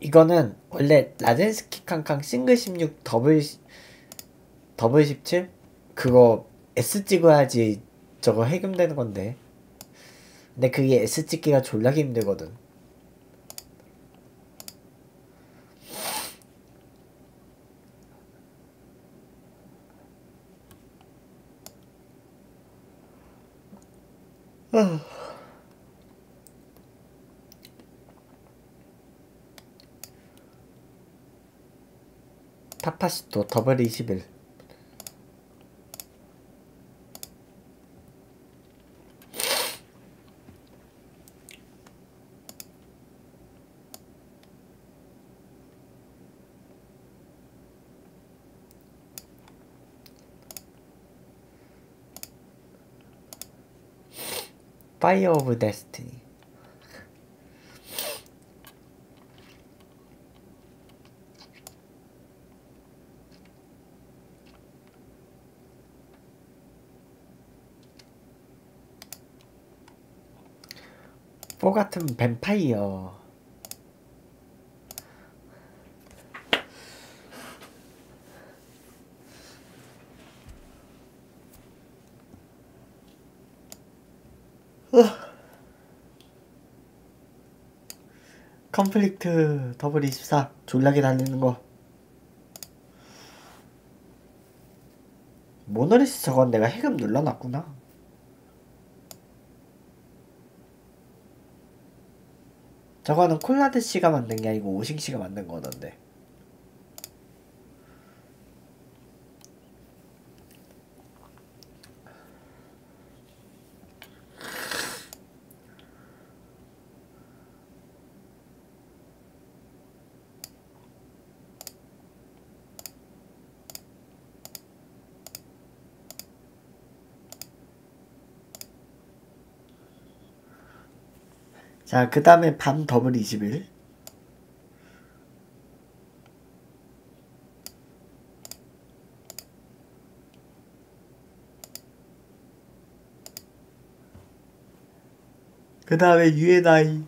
이거는 원래 라젠스키 캉캉 싱글 16 더블 17 그거 S 찍어야지 저거 해금되는 건데, 근데 그게 S 찍기가 졸라게 힘들거든. 타파시토 더블 21. 파이어 오브 데스티니. 뽀 같은 뱀파이어. 컨플릭트 더블 24 졸라게 달리는 거. 모노리스 저건 내가 해금 눌러놨구나. 저거는 콜라드씨가 만든 게 아니고 오싱씨가 만든 거던데. 자, 그 다음에 밤 더블 21. 그 다음에 유엔아이.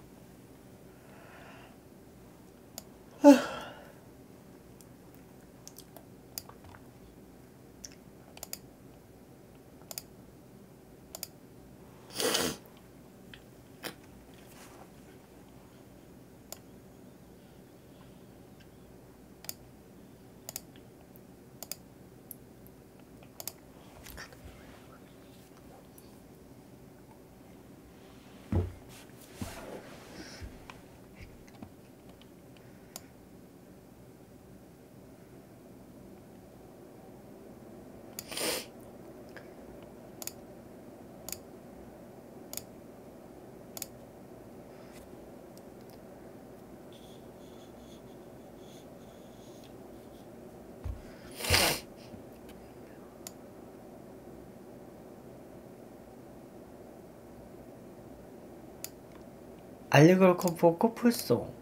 알리그로 컴포 커플송.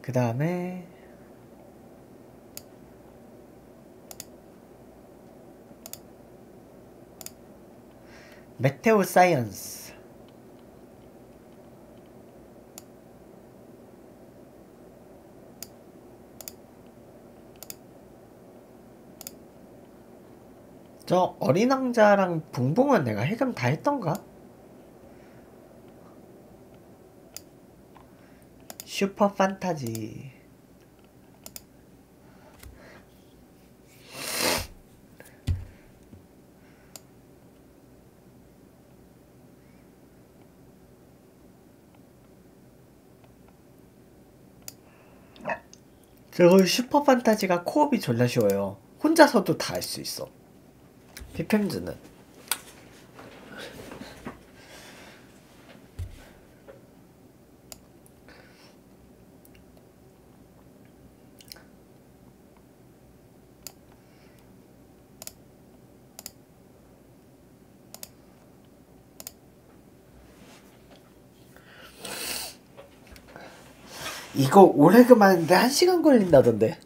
그 다음에 메테오 사이언스. 저 어린왕자랑 붕붕은 내가 해금 다 했던가? 슈퍼 판타지. 저거 슈퍼 판타지가 코업이 졸라 쉬워요. 혼자서도 다 할 수 있어. 피펜즈는 이거 오래 그만인데 1시간 걸린다던데.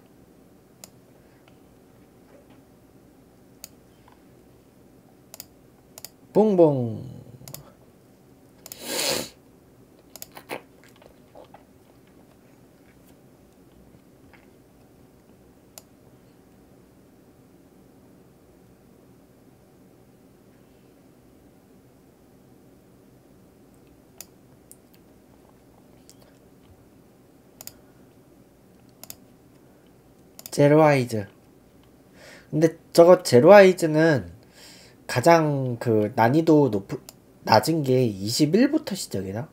봉봉. 제로아이즈. 근데 저거 제로아이즈는 가장 그 난이도 낮은 게 21부터 시작이다.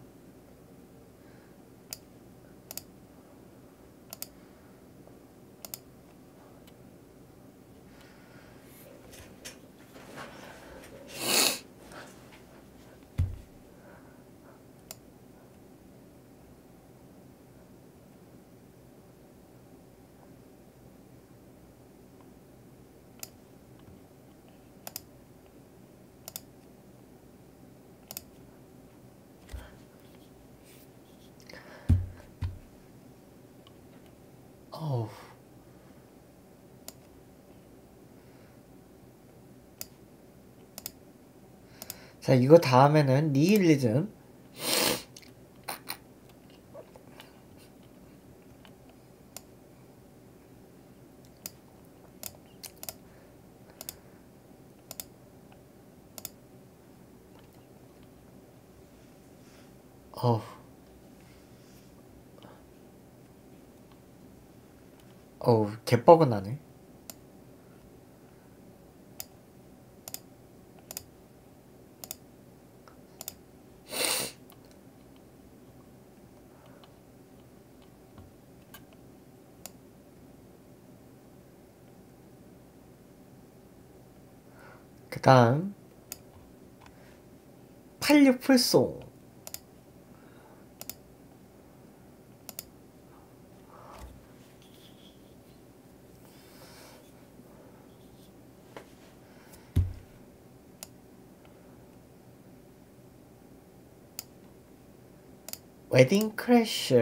자, 이거 다음에는 니힐리즘. 어우, 개뻑은 나네. 그 다음 86 풀송. 웨딩 크래쉬.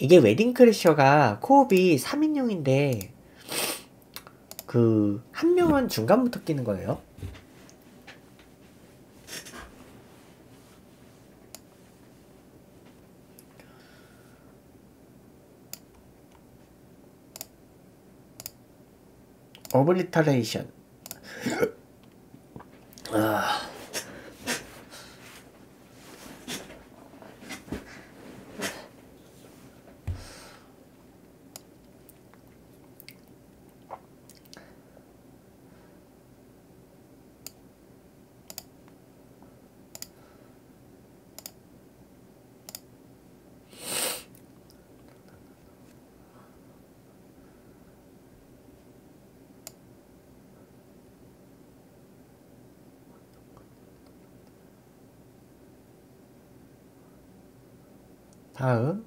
이게 웨딩 크래셔가 코옵이 3인용인데 그 한 명은 중간부터 끼는 거예요. 오블리터레이션. 아. 다음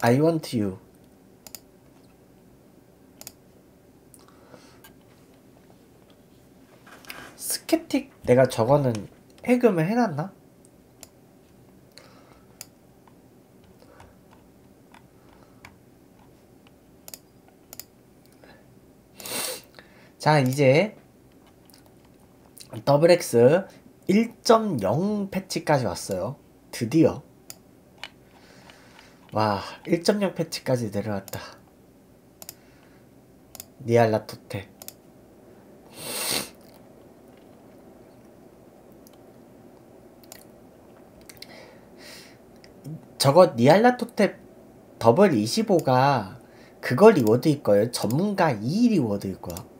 I want you. 스케틱. 내가 저거는 해금을 해놨나? 자, 이제 더블엑스 1.0 패치까지 왔어요. 드디어. 와, 1.0 패치까지 내려왔다. 니알라토텍. 저거 니알라토텍 더블 25가 그거 리워드일 거예요. 전문가 2 리워드일 거야.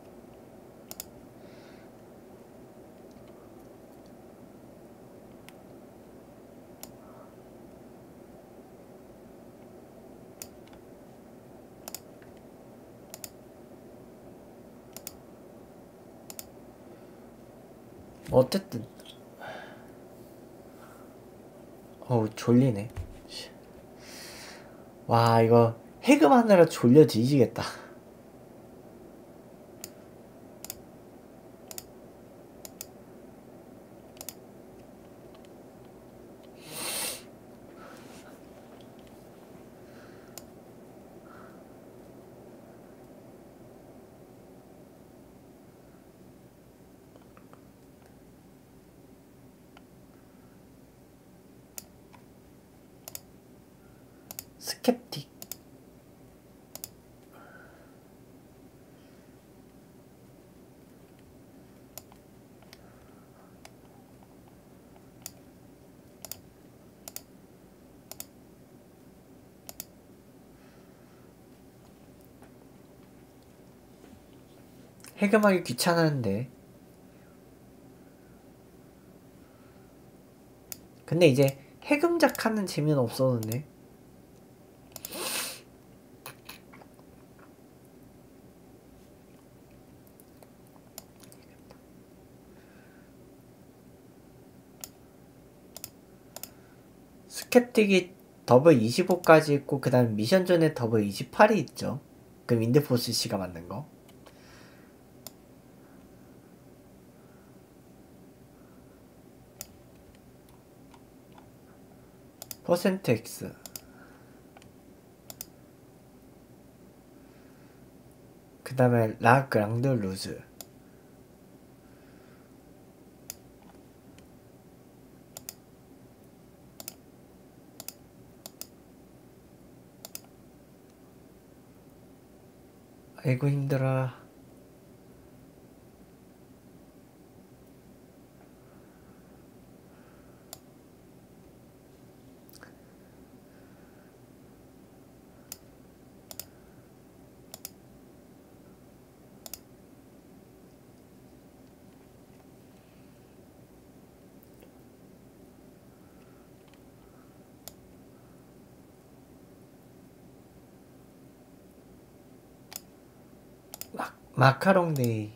어쨌든 어우 졸리네. 와, 이거 해금하느라 졸려 뒤지겠다. 스캡틱. 해금하기 귀찮았는데. 근데 이제 해금작 하는 재미는 없었는데. 스캡틱이 더블 25까지 있고 그 다음 미션존에 더블 28이 있죠. 그 윈드포스 씨가 만든 거. 퍼센트 X. 그 다음에 라 그랑드 루즈. 아이고 힘들어. 마카롱데이.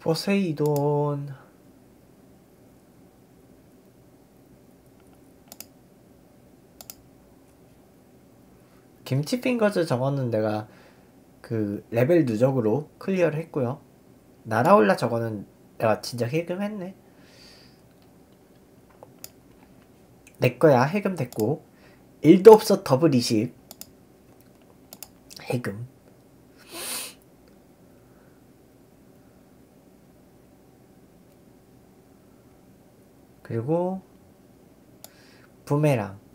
포세이돈. 김치 핑거즈 적어는 내가 그 레벨 누적으로 클리어를 했고요. 날아올라 저거는 내가 진짜 해금했네. 내거야. 해금 됐고. 1도 없어 더블 20 해금. 그리고 부메랑.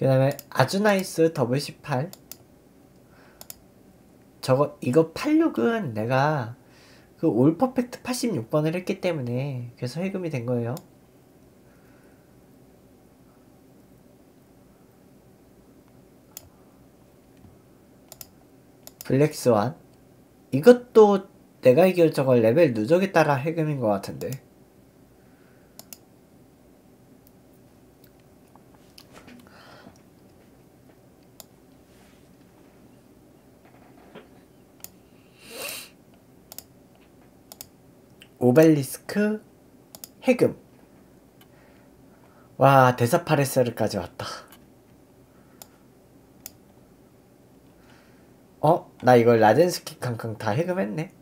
그 다음에 아주 나이스 더블 18. 저거 이거 86은 내가 그 올 퍼펙트 86번을 했기 때문에 그래서 해금이 된 거예요. 블랙스완. 이것도 내가 이길 저걸 레벨 누적에 따라 해금인 것 같은데. 오벨리스크 해금. 와, 데사파레스르까지 왔다. 어? 나 이거 라젠스키 캉캉 다 해금했네.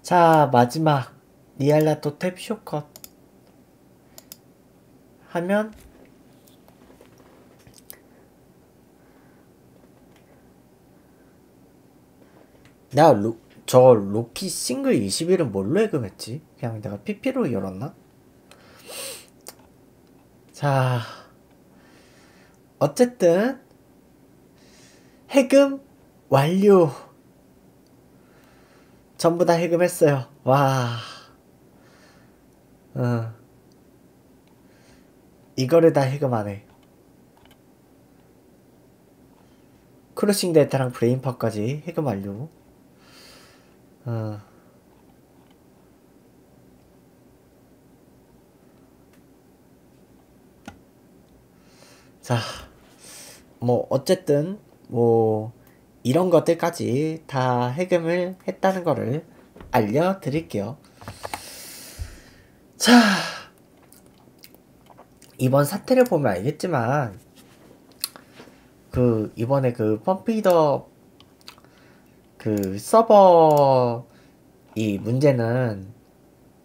자, 마지막 니알라토텍 쇼컷 하면 나 저 로키 싱글 21은 뭘로 해금했지? 그냥 내가 PP로 열었나? 자, 어쨌든 해금 완료. 전부 다 해금했어요. 와. 이거를 다 해금하네. 크루싱 데이터랑 브레인파까지 해금 완료. 자, 뭐 어쨌든 뭐 이런 것들까지 다 해금을 했다는 거를 알려드릴게요. 자, 이번 사태를 보면 알겠지만 그 이번에 그 펌프잇업 그 서버 이 문제는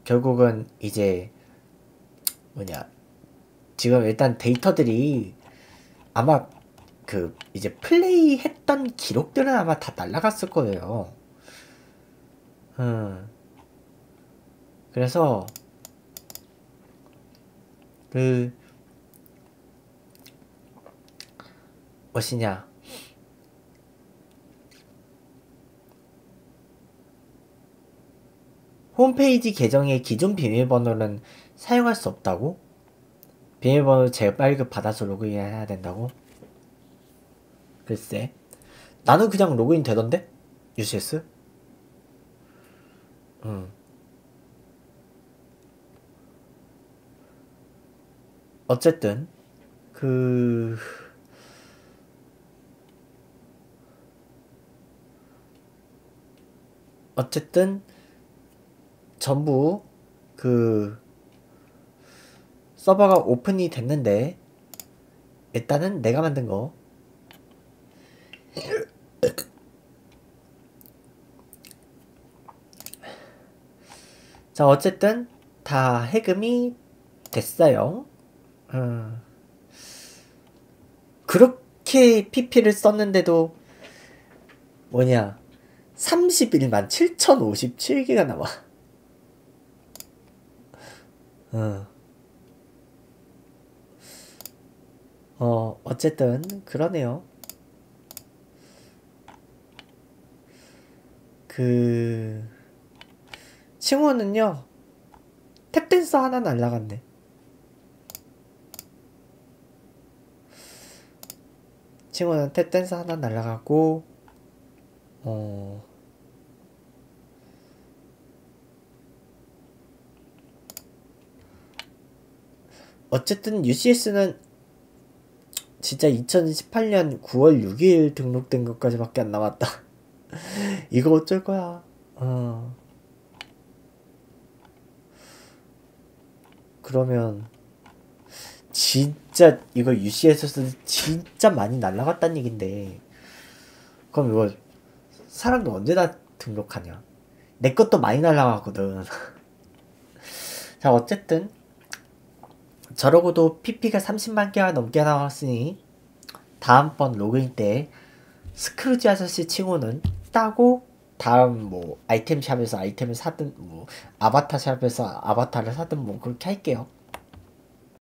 결국은 이제 뭐냐, 지금 일단 데이터들이 아마 그 이제 플레이했던 기록들은 아마 다 날라갔을 거예요. 그래서 그 무엇이냐, 홈페이지 계정의 기존 비밀번호는 사용할 수 없다고? 비밀번호 재발급 받아서 로그인해야 된다고? 글쎄, 나는 그냥 로그인 되던데? UCS? 어쨌든 그... 어쨌든 전부 그 서버가 오픈이 됐는데, 일단은 내가 만든 거 자, 어쨌든 다 해금이 됐어요. 그렇게 PP를 썼는데도 뭐냐, 31만 7057기가 남아. 어쨌든 그러네요. 그 칭호는요, 탭댄서 하나 날라갔네. 칭호는 탭댄서 하나 날라갔고, 어쨌든 UCS는 진짜 2018년 9월 6일 등록된 것까지밖에 안 남았다. 이거 어쩔 거야. 그러면 진짜 이거 UCS에서 진짜 많이 날라갔단 얘긴데, 그럼 이거 사람도 언제 다 등록하냐. 내 것도 많이 날라갔거든. 자, 어쨌든 저러고도 PP가 30만 개가 넘게 나왔으니 다음번 로그인 때 스크루지 아저씨 칭호는 따고, 다음 뭐 아이템 샵에서 아이템을 사든, 뭐 아바타 샵에서 아바타를 사든, 뭐 그렇게 할게요.